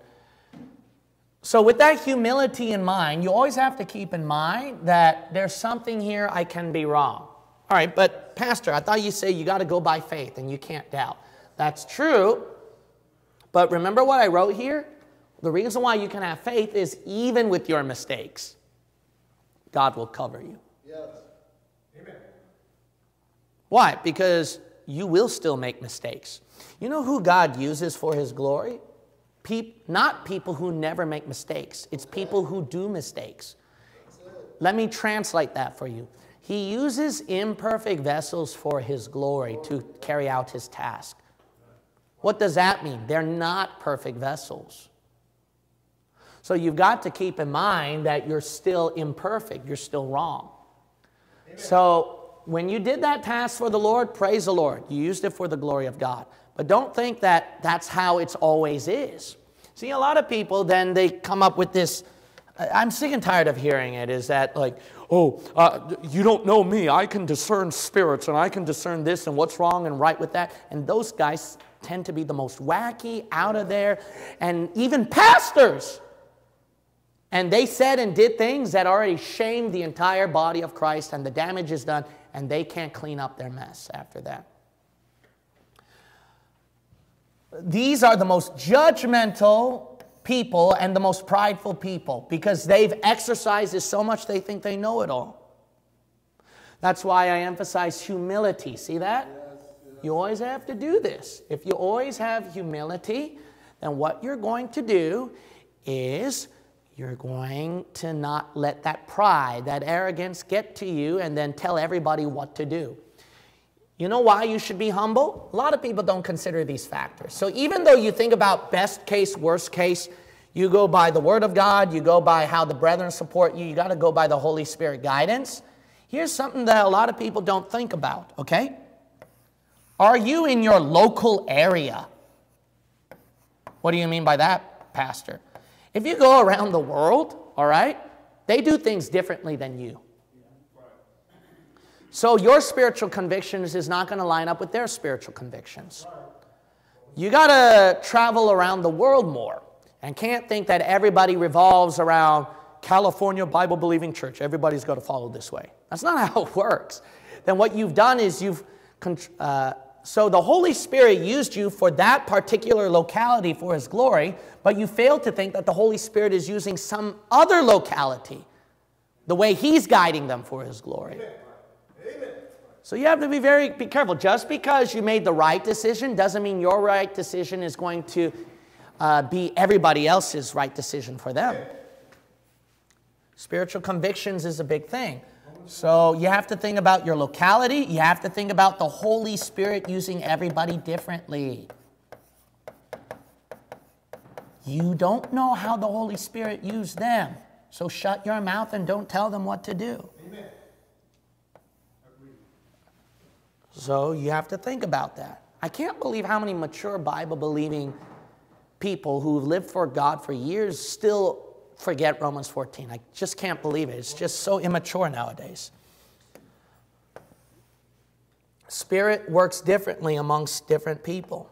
So with that humility in mind, you always have to keep in mind that there's something here I can be wrong. All right, but Pastor, I thought you said you got to go by faith and you can't doubt. That's true, but remember what I wrote here? The reason why you can have faith is even with your mistakes, God will cover you. Yes. Amen. Why? Because you will still make mistakes. You know who God uses for His glory? Pe- not people who never make mistakes. It's people who do mistakes. Let me translate that for you. He uses imperfect vessels for His glory to carry out His task. What does that mean? They're not perfect vessels. So you've got to keep in mind that you're still imperfect. You're still wrong. Amen. So when you did that task for the Lord, praise the Lord. You used it for the glory of God. But don't think that that's how it's always is. See, a lot of people, then they come up with this. I'm sick and tired of hearing it, is that like, oh, uh, you don't know me. I can discern spirits, and I can discern this, and what's wrong and right with that. And those guys tend to be the most wacky, out of there, and even pastors. And they said and did things that already shamed the entire body of Christ, and the damage is done, and they can't clean up their mess after that. These are the most judgmental people and the most prideful people, because they've exercised this so much they think they know it all. That's why I emphasize humility. See that? Yes, yes. You always have to do this. If you always have humility, then what you're going to do is you're going to not let that pride, that arrogance get to you and then tell everybody what to do. You know why you should be humble? A lot of people don't consider these factors. So even though you think about best case, worst case, you go by the Word of God, you go by how the brethren support you, you got to go by the Holy Spirit guidance. Here's something that a lot of people don't think about, okay? Are you in your local area? What do you mean by that, Pastor? If you go around the world, all right, They do things differently than you. So your spiritual convictions is not going to line up with their spiritual convictions. You got to travel around the world more and can't think that everybody revolves around California Bible-believing church. Everybody's got to follow this way. That's not how it works. Then what you've done is you've... Uh, so the Holy Spirit used you for that particular locality for His glory, but you failed to think that the Holy Spirit is using some other locality the way He's guiding them for His glory. Amen. So you have to be very be careful. Just because you made the right decision doesn't mean your right decision is going to uh, be everybody else's right decision for them. Amen. Spiritual convictions is a big thing. So you have to think about your locality. You have to think about the Holy Spirit using everybody differently. You don't know how the Holy Spirit used them. So shut your mouth and don't tell them what to do. Amen. So you have to think about that. I can't believe how many mature Bible-believing people who have lived for God for years still forget Romans fourteen. I just can't believe it. It's just so immature nowadays. Spirit works differently amongst different people.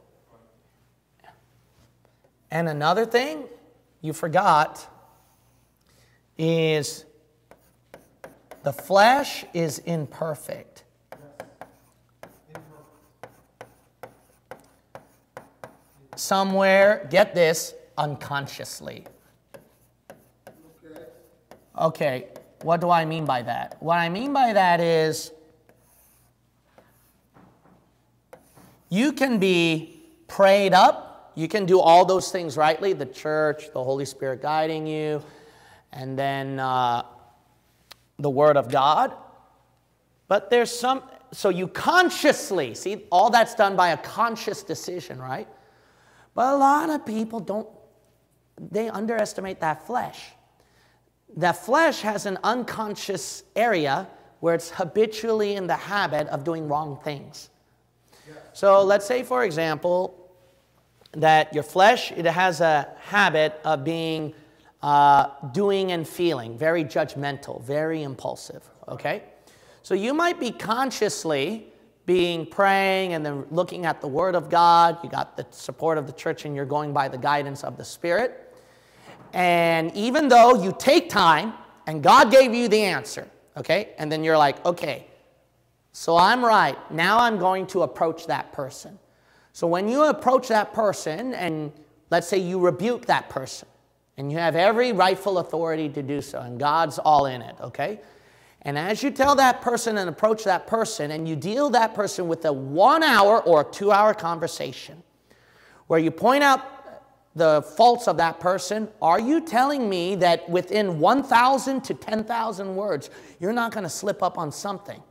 And another thing you forgot is the flesh is imperfect. Somewhere, get this, unconsciously. Okay, what do I mean by that? What I mean by that is you can be prayed up. You can do all those things rightly, the church, the Holy Spirit guiding you, and then uh, the Word of God. But there's some, so you consciously, see, all that's done by a conscious decision, right? But a lot of people don't, they underestimate that flesh. That flesh has an unconscious area where it's habitually in the habit of doing wrong things. Yes. So let's say, for example, that your flesh, it has a habit of being uh, doing and feeling, very judgmental, very impulsive, okay? So you might be consciously being praying and then looking at the Word of God. You got the support of the church and you're going by the guidance of the Spirit. And even though you take time and God gave you the answer, okay? And then you're like, okay, so I'm right. Now I'm going to approach that person. So when you approach that person and let's say you rebuke that person and you have every rightful authority to do so and God's all in it, okay? And as you tell that person and approach that person and you deal that person with a one hour or two hour conversation where you point out the faults of that person, are you telling me that within one thousand to ten thousand words, you're not going to slip up on something?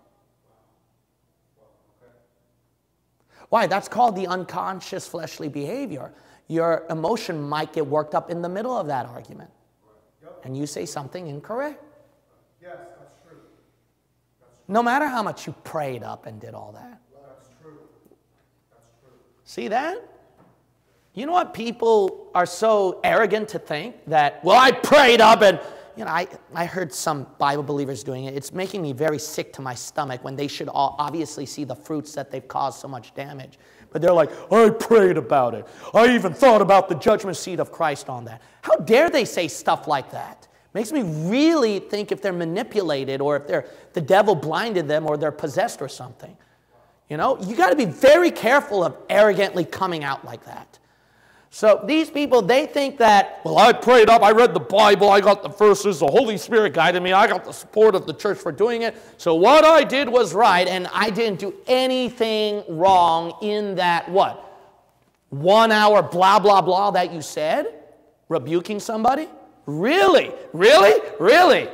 Why? That's called the unconscious fleshly behavior. Your emotion might get worked up in the middle of that argument. And you say something incorrect. Yes, that's true. That's true. No matter how much you prayed up and did all that. That's true. That's true. See that? You know what people are so arrogant to think that, well, I prayed up and, you know, I, I heard some Bible believers doing it. It's making me very sick to my stomach when they should all obviously see the fruits that they've caused so much damage. But they're like, I prayed about it. I even thought about the judgment seat of Christ on that. How dare they say stuff like that? Makes me really think if they're manipulated or if they're, the devil blinded them or they're possessed or something. You know, you got to be very careful of arrogantly coming out like that. So these people, they think that, well, I prayed up, I read the Bible, I got the verses, the Holy Spirit guided me, I got the support of the church for doing it, so what I did was right, and I didn't do anything wrong in that, what, one hour blah, blah, blah that you said? Rebuking somebody? Really? Really? Really?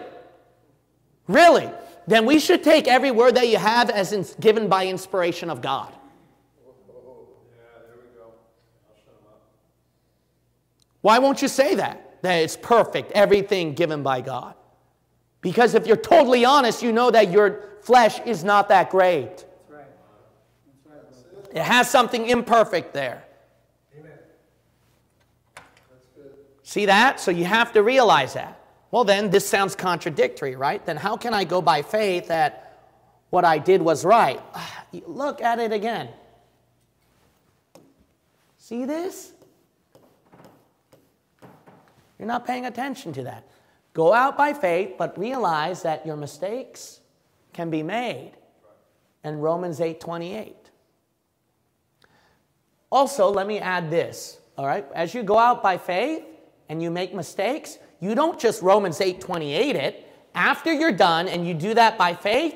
Really? Then we should take every word that you have as in, given by inspiration of God. Why won't you say that? That it's perfect, everything given by God. Because if you're totally honest, you know that your flesh is not that great. That's right. That's right. It has something imperfect there. Amen. That's good. See that? So you have to realize that. Well, then this sounds contradictory, right? Then how can I go by faith that what I did was right? Look at it again. See this? You're not paying attention to that. Go out by faith, but realize that your mistakes can be made. And Romans eight twenty-eight. Also, let me add this, all right? As you go out by faith and you make mistakes, you don't just Romans eight twenty-eight it. After you're done and you do that by faith,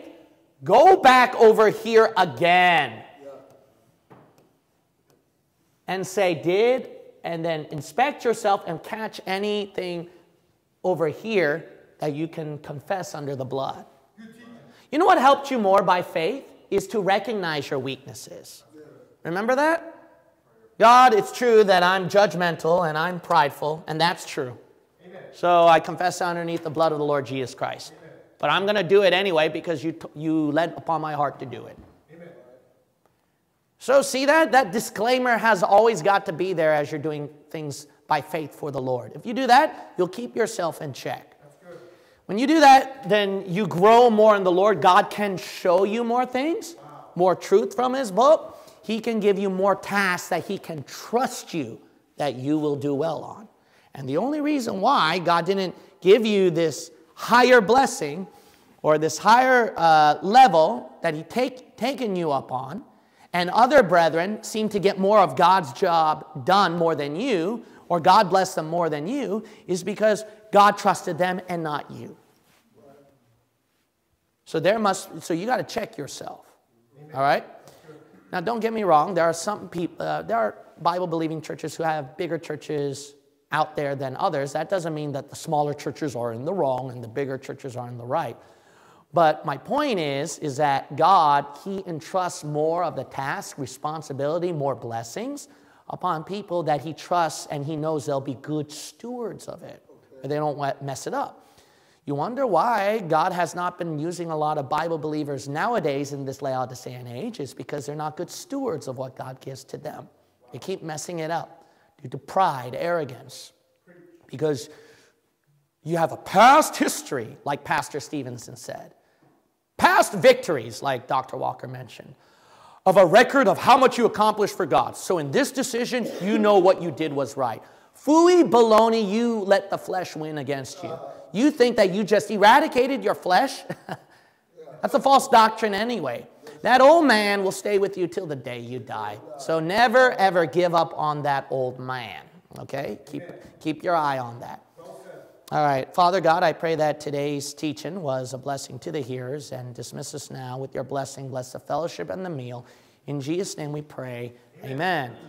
go back over here again. Yeah. And say, did, and then inspect yourself and catch anything over here that you can confess under the blood. You know what helped you more by faith is to recognize your weaknesses. Remember that? God, it's true that I'm judgmental and I'm prideful, and that's true. Amen. So I confess underneath the blood of the Lord Jesus Christ. Amen. But I'm going to do it anyway because you, you led upon my heart to do it. Amen. So see that? That disclaimer has always got to be there as you're doing things by faith for the Lord. If you do that, you'll keep yourself in check. That's good. When you do that, then you grow more in the Lord. God can show you more things, wow. more truth from His book. He can give you more tasks that He can trust you that you will do well on. And the only reason why God didn't give you this higher blessing or this higher uh, level that He take, taken you up on, and other brethren seem to get more of God's job done more than you, or God bless them more than you, is because God trusted them and not you. So there must, so you got to check yourself. Amen. All right? Now, don't get me wrong. There are some people, uh, there are Bible-believing churches who have bigger churches out there than others. That doesn't mean that the smaller churches are in the wrong and the bigger churches are in the right. But my point is, is that God, He entrusts more of the task, responsibility, more blessings upon people that He trusts and He knows they'll be good stewards of it. Okay. They don't mess it up. You wonder why God has not been using a lot of Bible believers nowadays in this Laodicean age is because they're not good stewards of what God gives to them. They keep messing it up due to pride, arrogance. Because you have a past history, like Pastor Stevenson said. Past victories, like Doctor Walker mentioned. Of a record of how much you accomplished for God. So in this decision, you know what you did was right. Phooey baloney, you let the flesh win against you. You think that you just eradicated your flesh? That's a false doctrine anyway. That old man will stay with you till the day you die. So never, ever give up on that old man. Okay? Keep, keep your eye on that. All right. Father God, I pray that today's teaching was a blessing to the hearers, and dismiss us now with your blessing. Bless the fellowship and the meal. In Jesus' name we pray. Amen.